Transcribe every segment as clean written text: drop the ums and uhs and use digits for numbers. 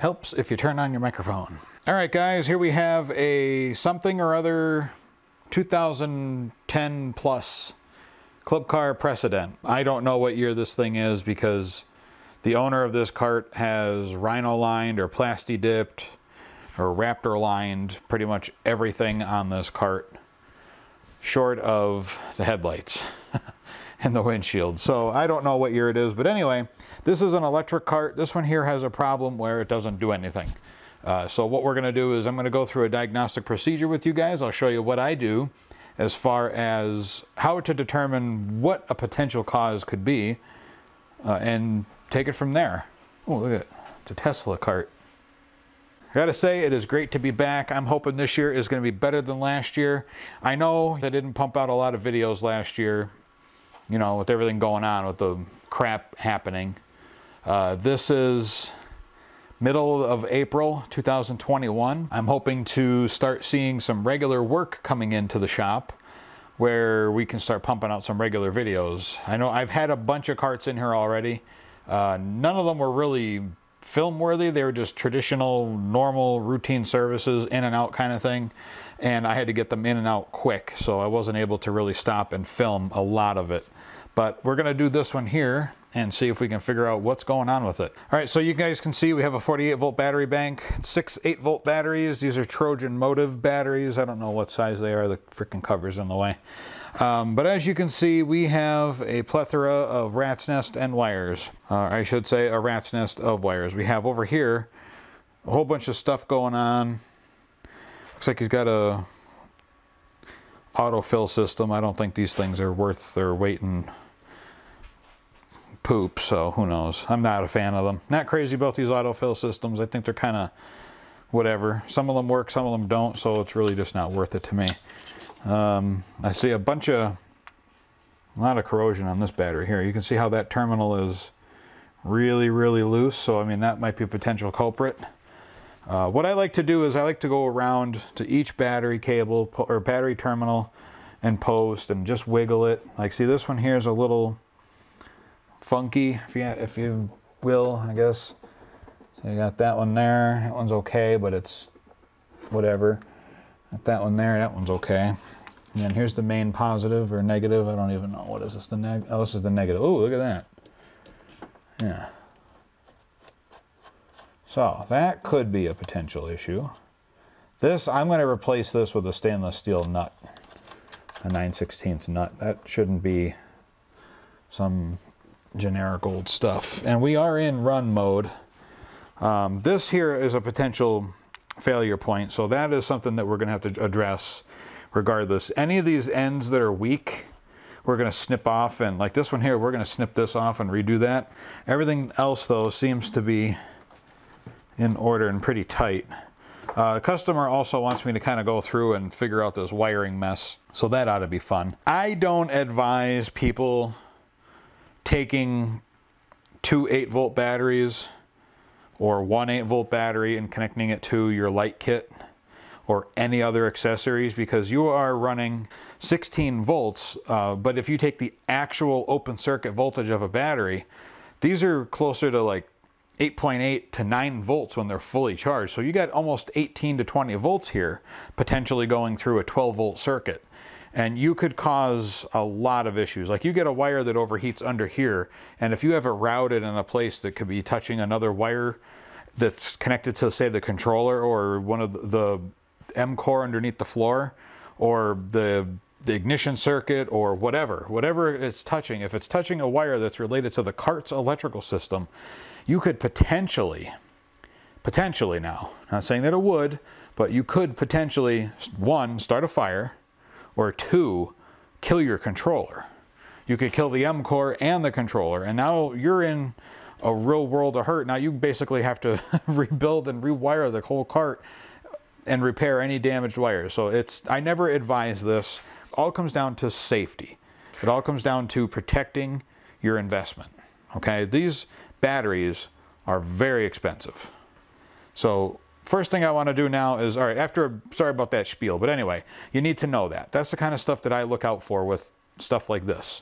Helps if you turn on your microphone. All right, guys, here we have a something or other 2010 plus Club Car Precedent. I don't know what year this thing is because the owner of this cart has Rhino-lined or Plasti-dipped or Raptor-lined pretty much everything on this cart, short of the headlights and the windshield. So I don't know what year it is, but anyway, this is an electric cart. This one here has a problem where it doesn't do anything. So what we're gonna do is I'm gonna go through a diagnostic procedure with you guys. I'll show you what I do as far as how to determine what a potential cause could be and take it from there. Oh, look at it, it's a Tesla cart. I gotta say, it is great to be back. I'm hoping this year is gonna be better than last year. I know I didn't pump out a lot of videos last year, you know, with everything going on, with the crap happening. This is middle of April, 2021. I'm hoping to start seeing some regular work coming into the shop where we can start pumping out some regular videos. I know I've had a bunch of carts in here already. None of them were really film worthy. They were just traditional, normal, routine services, in and out kind of thing. And I had to get them in and out quick, so I wasn't able to really stop and film a lot of it. But we're gonna do this one here and see if we can figure out what's going on with it. All right, so you guys can see we have a 48 volt battery bank, 6 8-volt batteries. These are Trojan Motive batteries. I don't know what size they are, the freaking cover's in the way. But as you can see, we have a plethora of rat's nest and wires. I should say a rat's nest of wires. We have over here a whole bunch of stuff going on. Looks like he's got a autofill system. I don't think these things are worth their weight in poop, so who knows. I'm not a fan of them. Not crazy about these autofill systems. I think they're kind of whatever. Some of them work, some of them don't, so it's really just not worth it to me. I see a lot of corrosion on this battery here. You can see how that terminal is really loose, so I mean that might be a potential culprit. What I like to do is I like to go around to each battery cable or battery terminal and post and just wiggle it. Like, see, this one here is a little funky, if you will, I guess. So you got that one there. That one's okay, but it's whatever. Got that one there. That one's okay. And then here's the main positive or negative. I don't even know. What is this? The oh, this is the negative. Oh, look at that. Yeah. So that could be a potential issue. This, I'm gonna replace this with a stainless steel nut, a 9/16 nut. That shouldn't be some generic old stuff. And we are in run mode. This here is a potential failure point. So that is something that we're gonna have to address regardless. Any of these ends that are weak, we're gonna snip off, and like this one here, we're gonna snip this off and redo that. Everything else though seems to be in order and pretty tight. The customer also wants me to kind of go through and figure out this wiring mess, so that ought to be fun. I don't advise people taking two 8-volt batteries or one 8-volt battery and connecting it to your light kit or any other accessories, because you are running 16 volts, but if you take the actual open circuit voltage of a battery, these are closer to like 8.8 to 9 volts when they're fully charged. So you got almost 18 to 20 volts here, potentially going through a 12-volt circuit. And you could cause a lot of issues. Like, you get a wire that overheats under here, and if you have it routed in a place that could be touching another wire that's connected to, say, the controller or one of the M core underneath the floor, or the ignition circuit, or whatever it's touching, if it's touching a wire that's related to the cart's electrical system, you could potentially now, not saying that it would, but you could potentially, one, start a fire, or two, kill your controller. You could kill the M core and the controller, and now you're in a real world of hurt. Now you basically have to rebuild and rewire the whole cart and repair any damaged wires. So I never advise this. It all comes down to safety. It all comes down to protecting your investment, okay? These batteries are very expensive. So first thing I want to do now is, all right, sorry about that spiel, but anyway, you need to know that. That's the kind of stuff that I look out for with stuff like this.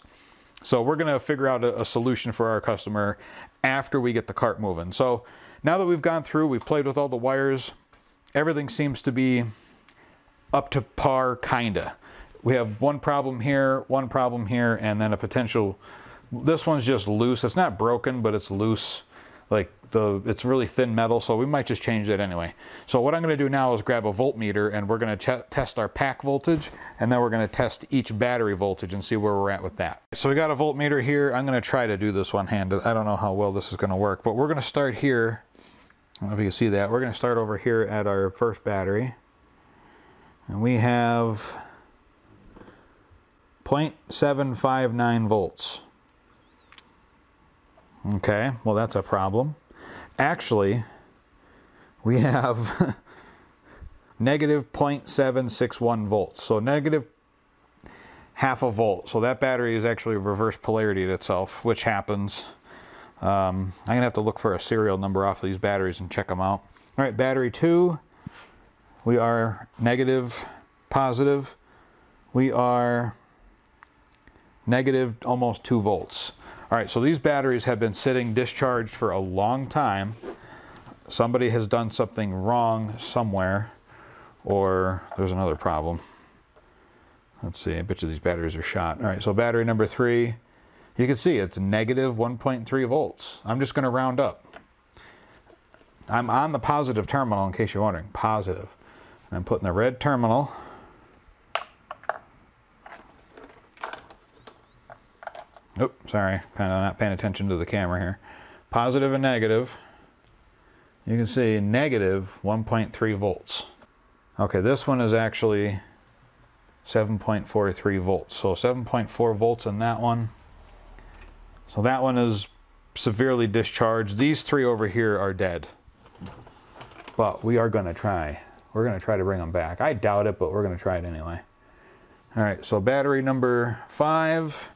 So we're gonna figure out a solution for our customer after we get the cart moving. So Now that we've gone through, we've played with all the wires, everything seems to be up to par, kinda. We have one problem here, and then a potential, this one's just loose. It's not broken, but it's loose. Like it's really thin metal, so we might just change that anyway. So what I'm gonna do now is grab a voltmeter, and we're gonna test our pack voltage, and then we're gonna test each battery voltage and see where we're at with that. So we got a voltmeter here. I'm gonna try to do this one-handed. I don't know how well this is gonna work, but we're gonna start here. I don't know if you can see that. We're gonna start over here at our first battery. And we have 0.759 volts. Okay, well, that's a problem. Actually, we have negative 0.761 volts, so negative half a volt. So that battery is actually reverse polarity to itself, which happens. I'm gonna have to look for a serial number off of these batteries and check them out. All right, battery 2, we are negative, positive. We are negative almost 2 volts. All right, so these batteries have been sitting discharged for a long time. Somebody has done something wrong somewhere, or there's another problem. Let's see, I bet you these batteries are shot. All right, so battery number 3, you can see it's negative 1.3 volts. I'm just gonna round up. I'm on the positive terminal, in case you're wondering, positive. And I'm putting the red terminal. Oops, sorry, kind of not paying attention to the camera here. Positive and negative. You can see negative 1.3 volts. Okay, this one is actually 7.43 volts. So 7.4 volts in that one. So that one is severely discharged. These 3 over here are dead. But we are gonna try. We're gonna try to bring them back. I doubt it, but we're gonna try it anyway. All right, so battery number 5.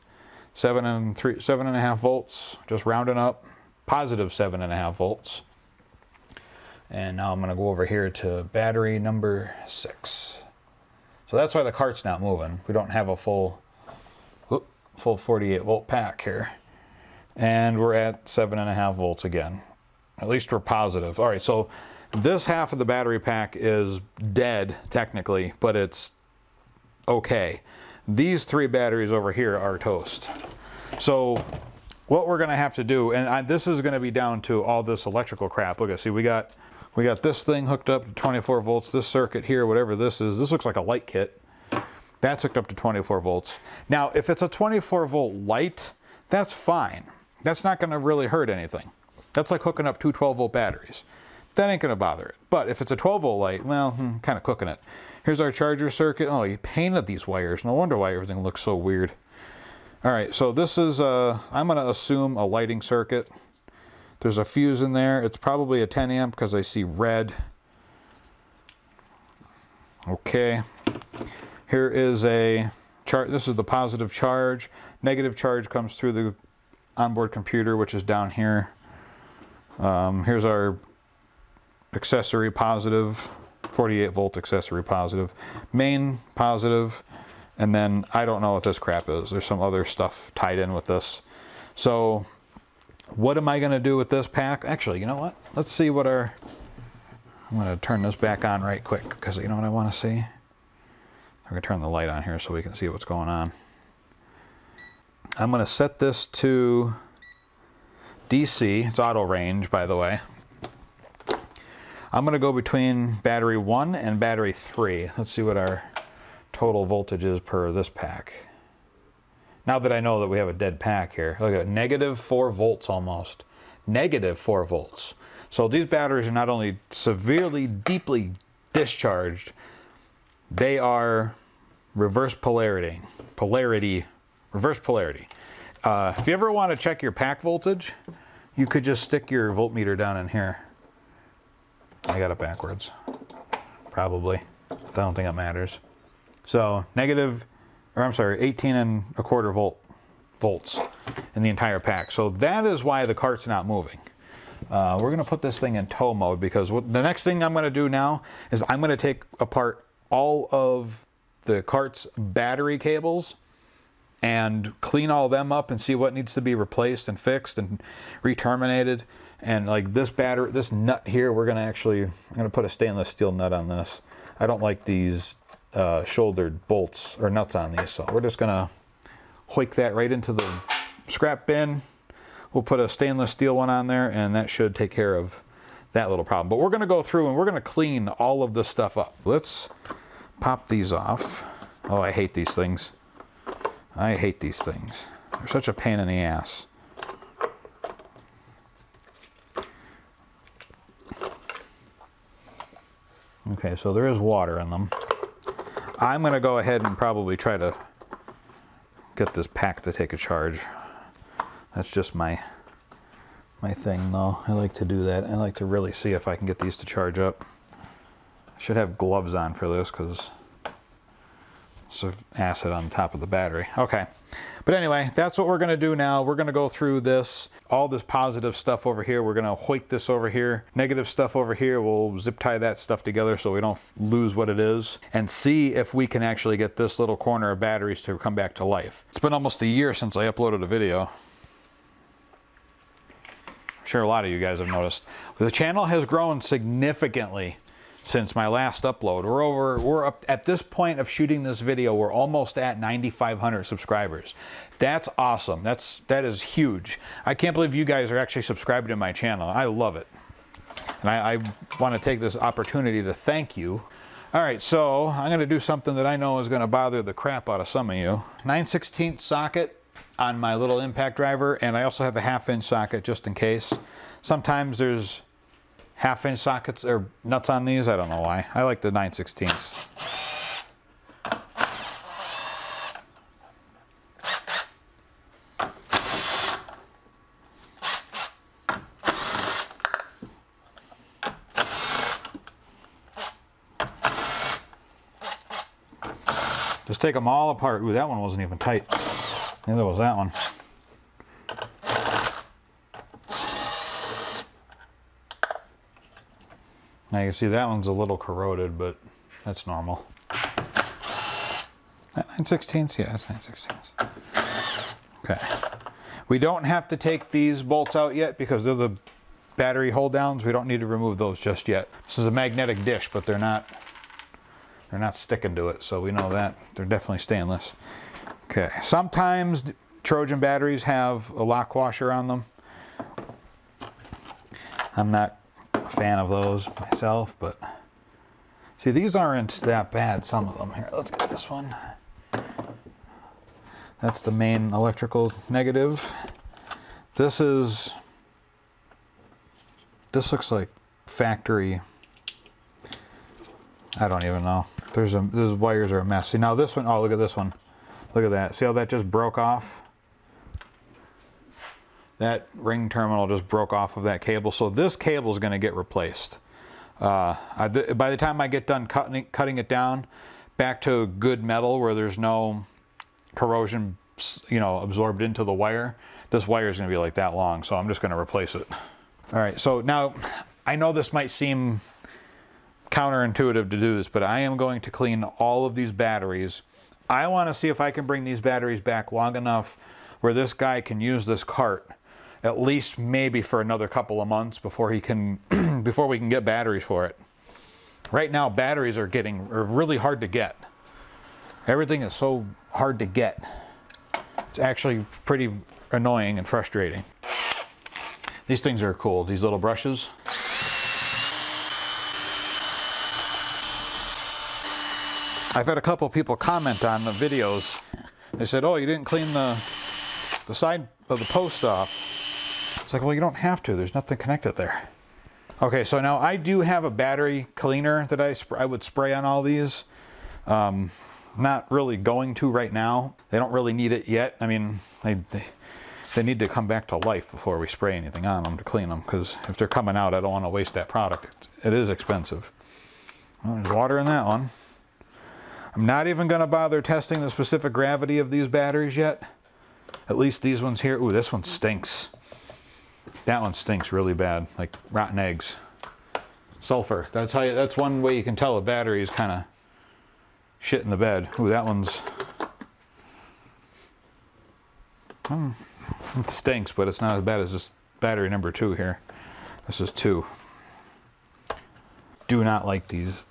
7.5 volts, just rounding up, positive 7.5 volts. And now I'm gonna go over here to battery number 6. So that's why the cart's not moving. We don't have a full 48 volt pack here. And we're at 7.5 volts again. At least we're positive. All right, so this half of the battery pack is dead technically, but it's okay. These 3 batteries over here are toast. So what we're gonna have to do, and this is gonna be down to all this electrical crap. Look at, see, we got this thing hooked up to 24 volts, this circuit here, whatever this is, this looks like a light kit. That's hooked up to 24 volts. Now, if it's a 24 volt light, that's fine. That's not gonna really hurt anything. That's like hooking up two 12 volt batteries. That ain't gonna bother it. But if it's a 12 volt light, well, kind of cooking it. Here's our charger circuit. Oh, you painted these wires. No wonder why everything looks so weird. All right, so this is, I'm gonna assume a lighting circuit. There's a fuse in there. It's probably a 10 amp because I see red. Okay, here is a chart. This is the positive charge. Negative charge comes through the onboard computer, which is down here. Here's our accessory positive. 48 volt accessory positive, main positive, and then I don't know what this crap is. There's some other stuff tied in with this. So what am I gonna do with this pack? Actually, you know what? Let's see what our, I'm gonna turn this back on right quick because you know what I wanna see? I'm gonna turn the light on here so we can see what's going on. I'm gonna set this to DC, it's auto range by the way. I'm gonna go between battery 1 and battery 3. Let's see what our total voltage is per this pack. Now that I know that we have a dead pack here, look at negative 4 volts almost. Negative 4 volts. So these batteries are not only severely, deeply discharged, they are reverse polarity. Reverse polarity. If you ever wanna check your pack voltage, you could just stick your voltmeter down in here. I got it backwards, probably. I don't think it matters. So negative, or I'm sorry, 18.25 volts in the entire pack. So that is why the cart's not moving. We're gonna put this thing in tow mode because the next thing I'm gonna do now is I'm gonna take apart all of the cart's battery cables and clean all them up and see what needs to be replaced and fixed and re-terminated. And like this battery, this nut here, we're gonna actually, I'm gonna put a stainless steel nut on this. I don't like these shouldered bolts or nuts on these, so we're just gonna hoik that right into the scrap bin. We'll put a stainless steel one on there, and that should take care of that little problem. But we're gonna go through and we're gonna clean all of this stuff up. Let's pop these off. Oh, I hate these things. I hate these things. They're such a pain in the ass. Okay, so there is water in them. I'm gonna go ahead and probably try to get this pack to take a charge. That's just my thing though. I like to do that. I like to really see if I can get these to charge up. I should have gloves on for this because it's acid on top of the battery. Okay, but anyway, that's what we're gonna do now. We're gonna go through this, all this positive stuff over here. We're gonna hoik this over here. Negative stuff over here, we'll zip tie that stuff together so we don't lose what it is, and see if we can actually get this little corner of batteries to come back to life. It's been almost a year since I uploaded a video. I'm sure a lot of you guys have noticed. The channel has grown significantly since my last upload. We're up at this point of shooting this video, we're almost at 9,500 subscribers. That's awesome. That is huge. I can't believe you guys are actually subscribed to my channel. I love it. And I want to take this opportunity to thank you. All right, so I'm going to do something that I know is going to bother the crap out of some of you. 9/16 socket on my little impact driver, and I also have a 1/2 inch socket just in case. Sometimes there's 1/2 inch sockets or nuts on these. I don't know why. I like the 9/16. Just take them all apart. Ooh, that one wasn't even tight. Neither was that one. Now you can see that one's a little corroded, but that's normal. 9/16? Yeah, that's 9/16. Okay. We don't have to take these bolts out yet because they're the battery hold downs. We don't need to remove those just yet. This is a magnetic dish, but they're not sticking to it, so we know that. They're definitely stainless. Okay. Sometimes Trojan batteries have a lock washer on them. I'm not fan of those myself, but see, these aren't that bad, some of them. Here, let's get this one. That's the main electrical negative. This looks like factory. I don't even know. These wires are a mess. See, now this one, oh, look at this one. Look at that. See how that just broke off? That ring terminal just broke off of that cable, so this cable is going to get replaced. By the time I get done cutting it down back to good metal where there's no corrosion, you know, absorbed into the wire, this wire is going to be like that long, so I'm just going to replace it. All right, so now I know this might seem counterintuitive to do this, but I am going to clean all of these batteries. I want to see if I can bring these batteries back long enough where this guy can use this cart at least maybe for another couple of months before he can, before we can get batteries for it. Right now, batteries are really hard to get. Everything is so hard to get. It's actually pretty annoying and frustrating. These things are cool, these little brushes. I've had a couple people comment on the videos. They said, oh, you didn't clean the side of the post off. It's like, well, you don't have to. There's nothing connected there. Okay, so now I do have a battery cleaner that I would spray on all these. Not really going to right now. They don't really need it yet. I mean, they need to come back to life before we spray anything on them to clean them, because if they're coming out, I don't want to waste that product. It is expensive. Well, there's water in that one. I'm not even going to bother testing the specific gravity of these batteries yet. At least these ones here. Ooh, this one stinks. That one stinks really bad, like rotten eggs. Sulfur. That's one way you can tell a battery is kind of shit in the bed. Ooh, that one's... it stinks, but it's not as bad as this battery number 2 here. This is 2. Do not like these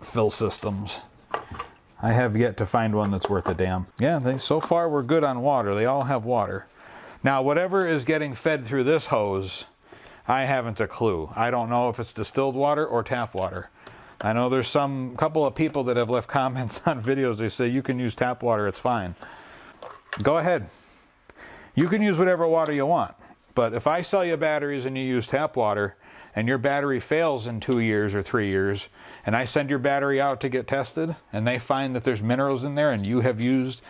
fill systems. I have yet to find one that's worth a damn. Yeah, so far we're good on water. They all have water. Now, whatever is getting fed through this hose, I haven't a clue. I don't know if it's distilled water or tap water. I know there's some couple of people that have left comments on videos. They say you can use tap water, it's fine. Go ahead. You can use whatever water you want. But if I sell you batteries and you use tap water and your battery fails in 2 years or 3 years, and I send your battery out to get tested and they find that there's minerals in there and you have used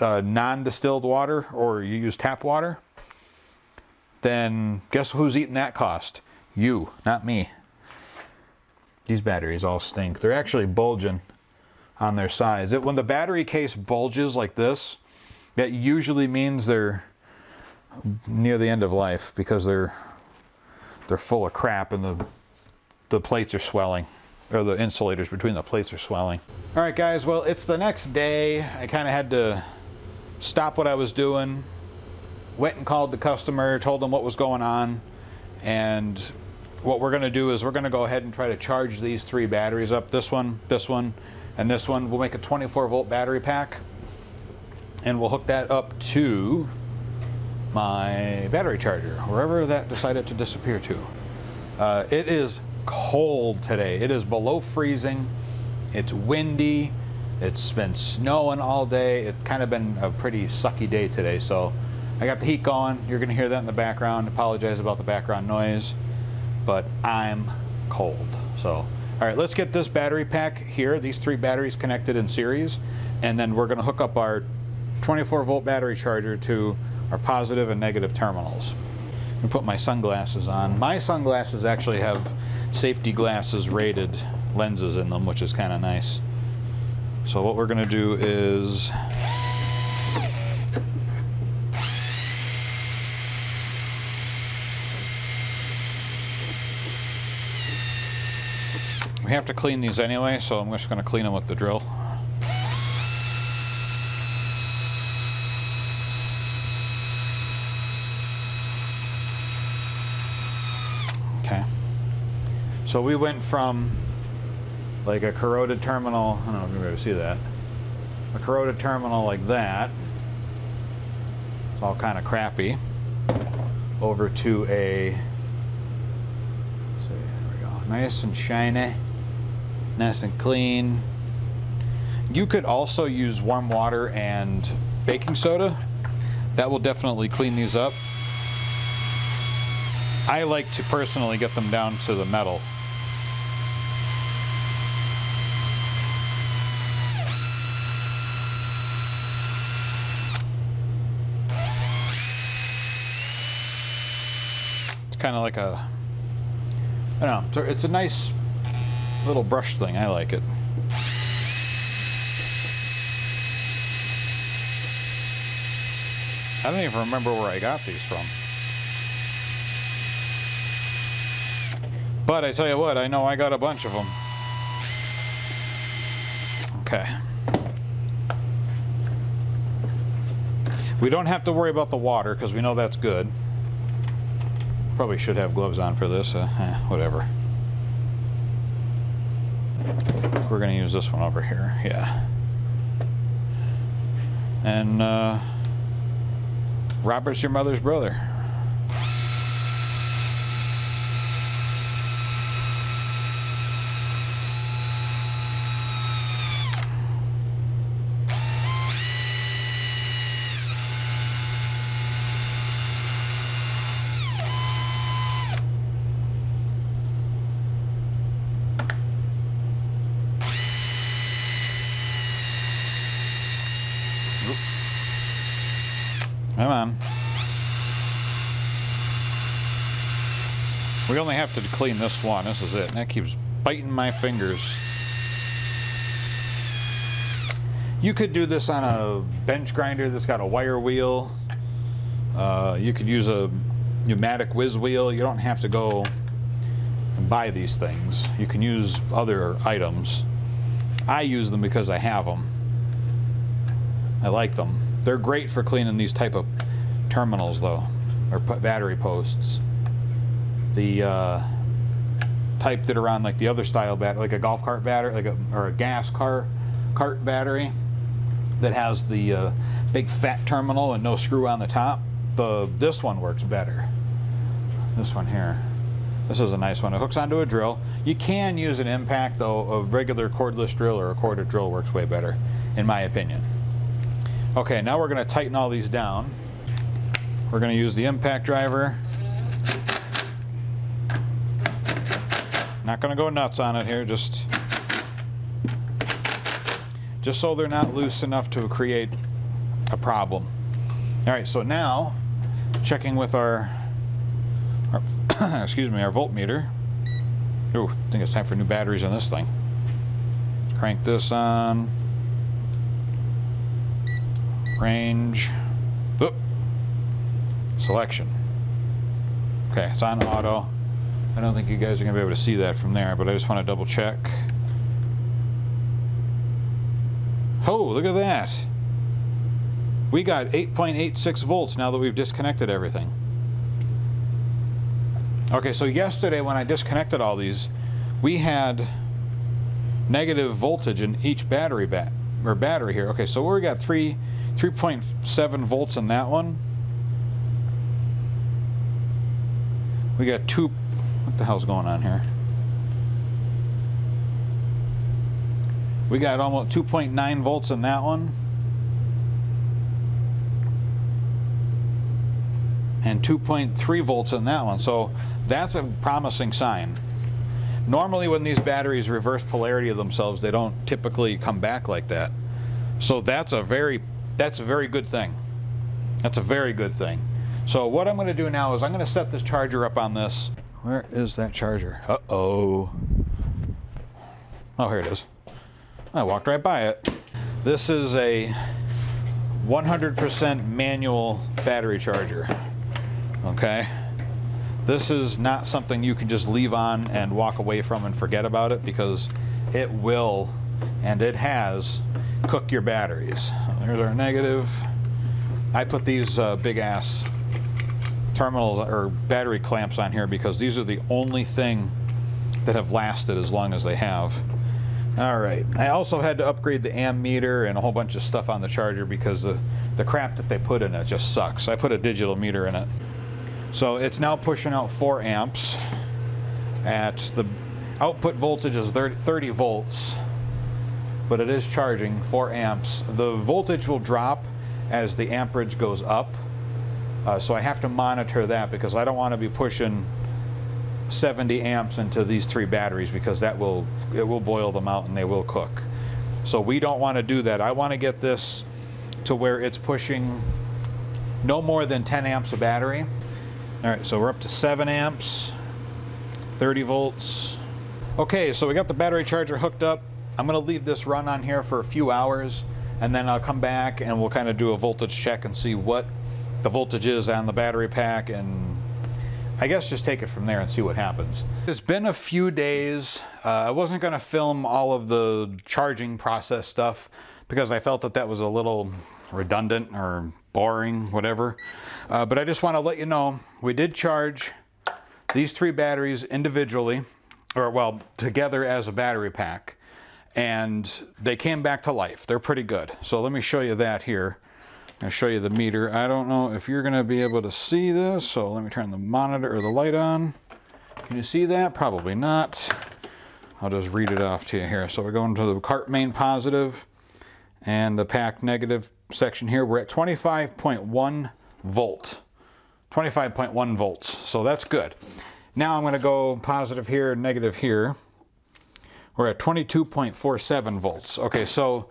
non-distilled water or you use tap water, then guess who's eating that cost? You, not me. These batteries all stink. They're actually bulging on their sides. When the battery case bulges like this, that usually means they're near the end of life because they're full of crap and the plates are swelling, or the insulators between the plates are swelling. All right, guys, well, it's the next day. I kind of had to stop what I was doing, went and called the customer, told them what was going on, and what we're gonna do is we're gonna go ahead and try to charge these 3 batteries up, this one, and this one. We'll make a 24-volt battery pack, and we'll hook that up to my battery charger, wherever that decided to disappear to. It is cold today. It is below freezing. It's windy. It's been snowing all day. It's kind of been a pretty sucky day today, so I got the heat going. You're gonna hear that in the background. Apologize about the background noise, but I'm cold. So, all right, let's get this battery pack here, these 3 batteries connected in series, and then we're gonna hook up our 24-volt battery charger to our positive and negative terminals. I'm gonna put my sunglasses on. My sunglasses actually have safety glasses rated lenses in them, which is kind of nice. So what we're gonna do is we have to clean these anyway, so I'm just going to clean them with the drill. Okay. So we went from like a corroded terminal, I don't know if you're able to see that, a corroded terminal like that, all kind of crappy, over to a, let's see, there we go, nice and shiny. Nice and clean. You could also use warm water and baking soda. That will definitely clean these up. I like to personally get them down to the metal. It's kind of like a, I don't know, it's a nice little brush thing. I like it. I don't even remember where I got these from. But I tell you what, I know I got a bunch of them. Okay. We don't have to worry about the water because we know that's good. Probably should have gloves on for this. Whatever. We're going to use this one over here, yeah. And Robert's your mother's brother. Come on. We only have to clean this one. This is it. And that keeps biting my fingers. You could do this on a bench grinder that's got a wire wheel. You could use a pneumatic whiz wheel. You don't have to go and buy these things. You can use other items. I use them because I have them. I like them. They're great for cleaning these type of terminals though, or battery posts. the type that are on like the other style battery, like a golf cart battery, like or a gas cart battery that has the big fat terminal and no screw on the top. This one works better. This one here. This is a nice one. It hooks onto a drill. You can use an impact, though a regular cordless drill or a corded drill works way better, in my opinion. Okay, now we're going to tighten all these down. We're going to use the impact driver. Not going to go nuts on it here, just so they're not loose enough to create a problem. All right, so now checking with our excuse me, our voltmeter. Ooh, I think it's time for new batteries on this thing. Crank this on. Range. Oop. Selection. Okay, it's on auto. I don't think you guys are going to be able to see that from there, but I just want to double check. Oh, look at that. We got 8.86 volts now that we've disconnected everything. Okay, so yesterday when I disconnected all these, we had negative voltage in each battery here. Okay, so we got 3.7 volts in that one. We got two. What the hell's going on here? We got almost 2.9 volts in that one. And 2.3 volts in that one, so that's a promising sign. Normally when these batteries reverse polarity of themselves, they don't typically come back like that. So that's a very good thing. That's a very good thing. So what I'm going to do now is I'm going to set this charger up on this. Where is that charger? Uh-oh. Oh, here it is. I walked right by it. This is a 100% manual battery charger. Okay, this is not something you can just leave on and walk away from and forget about it, because it will, and it has, cook your batteries. There's our negative. I put these big ass terminals or battery clamps on here because these are the only thing that have lasted as long as they have. All right, I also had to upgrade the ammeter and a whole bunch of stuff on the charger because the crap that they put in it just sucks. I put a digital meter in it. So it's now pushing out 4 amps. At the output voltage is 30 volts, but it is charging 4 amps. The voltage will drop as the amperage goes up, so I have to monitor that because I don't want to be pushing 70 amps into these 3 batteries because it will boil them out and they will cook. So we don't want to do that. I want to get this to where it's pushing no more than 10 amps a battery. All right, so we're up to 7 amps, 30 volts. Okay, so we got the battery charger hooked up. I'm gonna leave this run on here for a few hours, and then I'll come back and we'll kind of do a voltage check and see what the voltage is on the battery pack, and I guess just take it from there and see what happens. It's been a few days. I wasn't gonna film all of the charging process stuff because I felt that that was a little redundant or boring, whatever. But I just want to let you know, we did charge these 3 batteries individually, or well, together as a battery pack, and they came back to life. They're pretty good. So let me show you that here. I'll show you the meter. I don't know if you're going to be able to see this, so let me turn the monitor or the light on. Can you see that? Probably not. I'll just read it off to you here. So we're going to the cart main positive and the pack negative section here. We're at 25.1 volt, 25.1 volts. So that's good. Now I'm going to go positive here, negative here. We're at 22.47 volts. Okay, so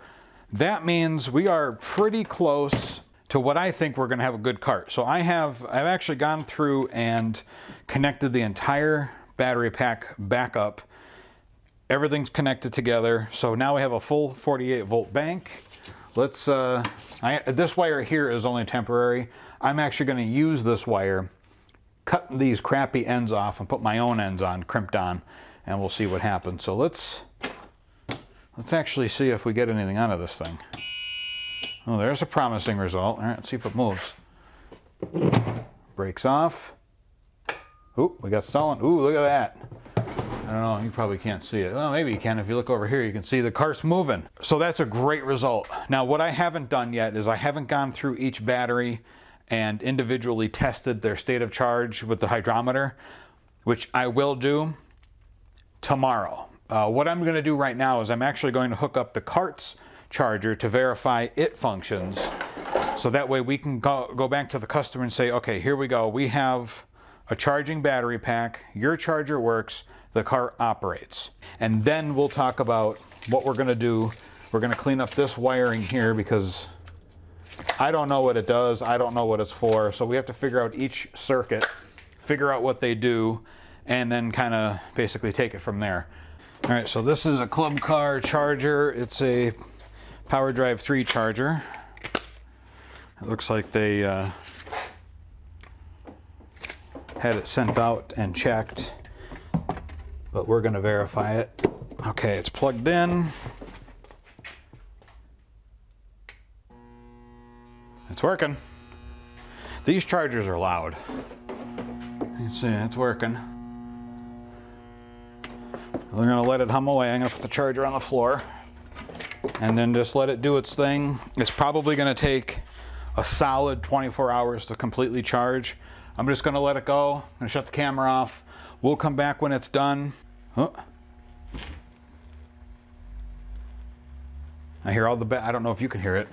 that means we are pretty close to what I think we're going to have a good cart. So I've actually gone through and connected the entire battery pack back up. Everything's connected together, so now we have a full 48 volt bank. Let's this wire here is only temporary. I'm actually going to use this wire, cut these crappy ends off and put my own ends on, crimped on, and we'll see what happens. So let's actually see if we get anything out of this thing. Oh, there's a promising result. All right, let's see if it moves. Breaks off. Ooh, we got someone. Ooh, look at that. I don't know, you probably can't see it. Well, maybe you can. If you look over here, you can see the cart's moving. So that's a great result. Now, what I haven't done yet is I haven't gone through each battery and individually tested their state of charge with the hydrometer, which I will do tomorrow. What I'm gonna do right now is I'm actually going to hook up the cart's charger to verify it functions. So that way we can go back to the customer and say, okay, here we go. We have a charging battery pack. Your charger works. The car operates. And then we'll talk about what we're going to do. We're going to clean up this wiring here because I don't know what it does. I don't know what it's for. So we have to figure out each circuit, figure out what they do, and then kind of basically take it from there. All right, so this is a Club Car charger. It's a PowerDrive 3 charger. It looks like they had it sent out and checked. But we're going to verify it. Okay, it's plugged in. It's working. These chargers are loud. You can see it's working. We're going to let it hum away. I'm going to put the charger on the floor and then just let it do its thing. It's probably going to take a solid 24 hours to completely charge. I'm just going to let it go. I'm going to shut the camera off. We'll come back when it's done. Oh. I hear all the I don't know if you can hear it.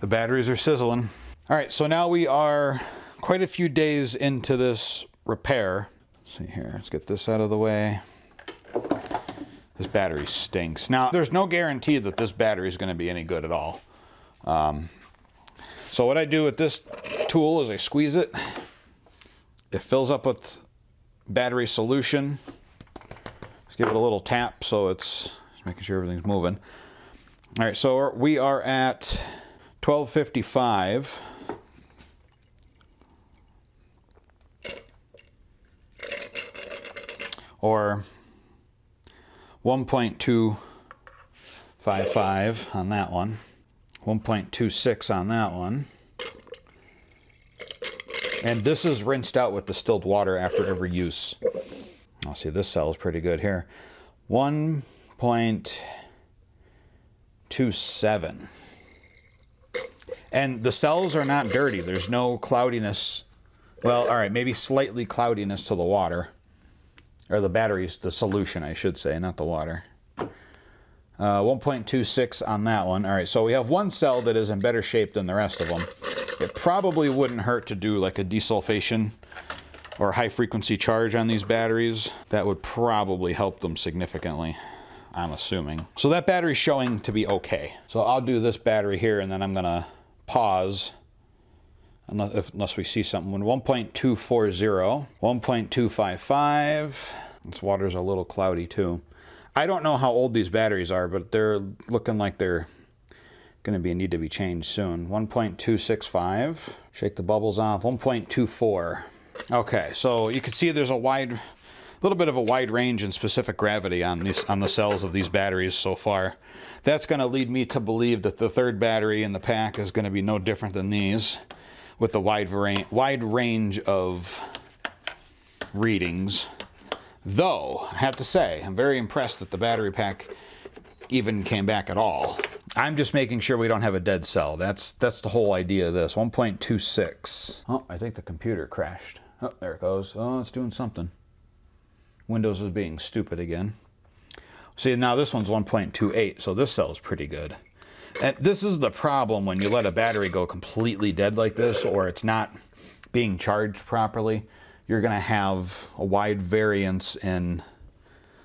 The batteries are sizzling. All right, so now we are quite a few days into this repair. Let's see here, let's get this out of the way. This battery stinks. Now, there's no guarantee that this battery is gonna be any good at all. So what I do with this tool is I squeeze it. It fills up with battery solution. Just give it a little tap so it's making sure everything's moving. All right, so we are at 12:55. Or 1.255 on that one. 1.26 on that one. And this is rinsed out with distilled water after every use. I'll see, this cell is pretty good here. 1.27. And the cells are not dirty. There's no cloudiness. Well, all right, maybe slightly cloudiness to the water. Or the batteries, the solution, I should say, not the water. 1.26 on that one. All right, so we have one cell that is in better shape than the rest of them. It probably wouldn't hurt to do like a desulfation or high frequency charge on these batteries. That would probably help them significantly, I'm assuming. So that battery's showing to be okay. So I'll do this battery here and then I'm gonna pause unless we see something. 1.240, 1.255. This water's a little cloudy too. I don't know how old these batteries are, but they're looking like they're gonna need to be changed soon. 1.265, shake the bubbles off. 1.24. Okay, so you can see there's a little bit of a wide range in specific gravity on the cells of these batteries so far. That's gonna lead me to believe that the third battery in the pack is gonna be no different than these with the wide range of readings. Though, I have to say, I'm very impressed that the battery pack even came back at all. I'm just making sure we don't have a dead cell. That's the whole idea of this. 1.26. Oh, I think the computer crashed. Oh, there it goes. Oh, it's doing something. Windows is being stupid again. See, now this one's 1.28, so this cell's pretty good. And this is the problem when you let a battery go completely dead like this, or it's not being charged properly. You're gonna have a wide variance in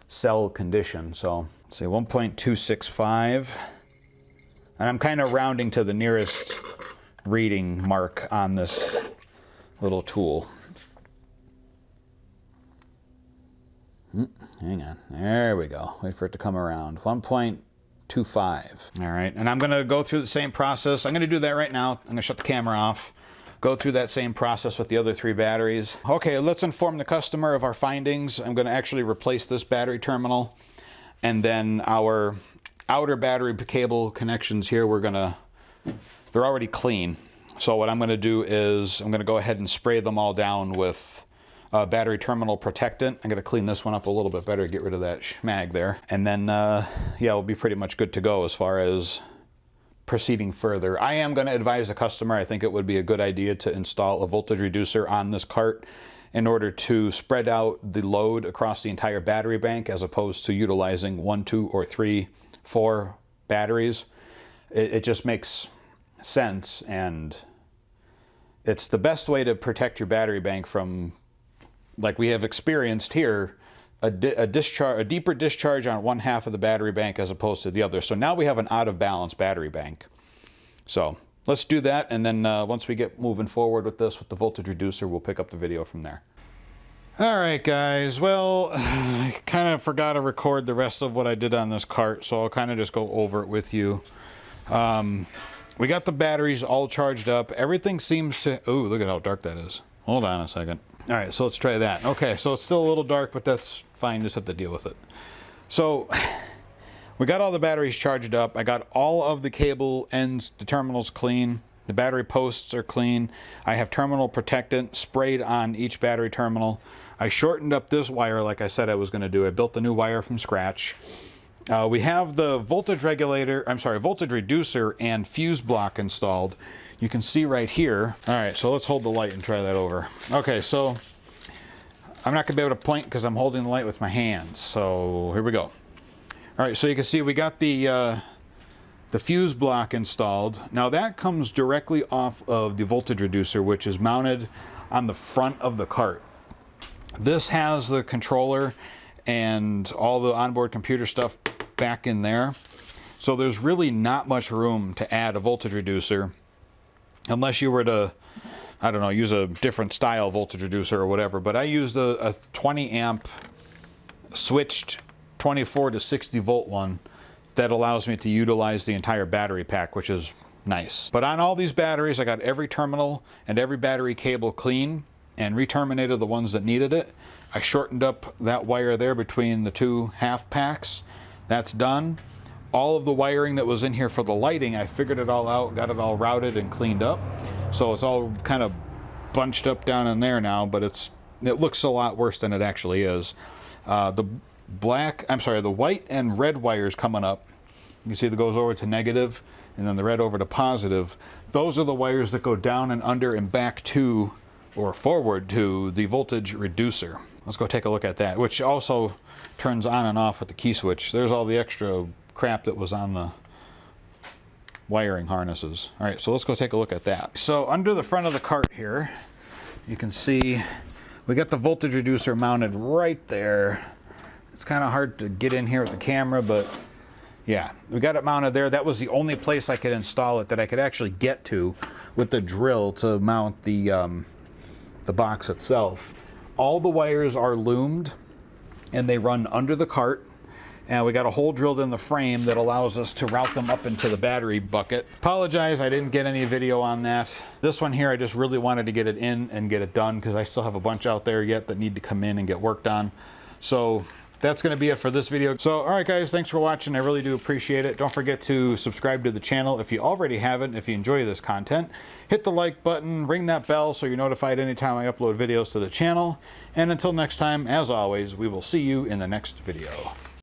cell condition. So, let's say 1.265. And I'm kind of rounding to the nearest reading mark on this little tool. Hang on, there we go. Wait for it to come around. 1.25. All right, and I'm gonna go through the same process. I'm gonna do that right now. I'm gonna shut the camera off. Go through that same process with the other three batteries. Okay, let's inform the customer of our findings. I'm gonna actually replace this battery terminal and then our outer battery cable connections here, they're already clean. So what I'm going to do is I'm going to go ahead and spray them all down with battery terminal protectant. I'm going to clean this one up a little bit better, get rid of that schmag there. And then, yeah, we'll be pretty much good to go as far as proceeding further. I am going to advise the customer, I think it would be a good idea to install a voltage reducer on this cart in order to spread out the load across the entire battery bank, as opposed to utilizing 1, 2, or 3, 4 batteries. It just makes sense, and it's the best way to protect your battery bank from, like we have experienced here, a deeper discharge on one half of the battery bank as opposed to the other. So now we have an out of balance battery bank. So let's do that, and then once we get moving forward with this, with the voltage reducer, we'll pick up the video from there. All right, guys. Well, I kind of forgot to record the rest of what I did on this cart, so I'll kind of just go over it with you. We got the batteries all charged up. Everything seems to... Oh, look at how dark that is. Hold on a second. All right, so let's try that. Okay, so it's still a little dark, but that's fine. Just have to deal with it. So... we got all the batteries charged up. I got all of the cable ends, the terminals clean. The battery posts are clean. I have terminal protectant sprayed on each battery terminal. I shortened up this wire like I said I was going to do. I built the new wire from scratch. We have the voltage reducer and fuse block installed. You can see right here. All right, so let's hold the light and try that over. Okay, so I'm not going to be able to point because I'm holding the light with my hands. So here we go. All right, so you can see we got the fuse block installed. Now that comes directly off of the voltage reducer, which is mounted on the front of the cart. This has the controller and all the onboard computer stuff back in there. So there's really not much room to add a voltage reducer unless you were to, I don't know, use a different style voltage reducer or whatever. But I used a 20 amp switched 24 to 60 volt one that allows me to utilize the entire battery pack, which is nice. But on all these batteries, I got every terminal and every battery cable clean and re-terminated the ones that needed it. I shortened up that wire there between the two half packs. That's done. All of the wiring that was in here for the lighting, I figured it all out, got it all routed and cleaned up. So it's all kind of bunched up down in there now, but it looks a lot worse than it actually is. The white and red wires coming up. You can see that goes over to negative, and then the red over to positive. Those are the wires that go down and under and back to, or forward to, the voltage reducer. Let's go take a look at that, which also turns on and off with the key switch. There's all the extra crap that was on the wiring harnesses. All right, so let's go take a look at that. So under the front of the cart here, you can see we got the voltage reducer mounted right there. It's kind of hard to get in here with the camera, but yeah, we got it mounted there. That was the only place I could install it that I could actually get to with the drill to mount the box itself. All the wires are loomed and they run under the cart, and we got a hole drilled in the frame that allows us to route them up into the battery bucket. Apologize, I didn't get any video on that. This one here, I just really wanted to get it in and get it done because I still have a bunch out there yet that need to come in and get worked on. So that's going to be it for this video. So, all right, guys, thanks for watching. I really do appreciate it. Don't forget to subscribe to the channel if you already haven't, if you enjoy this content. Hit the like button, ring that bell so you're notified anytime I upload videos to the channel. And until next time, as always, we will see you in the next video.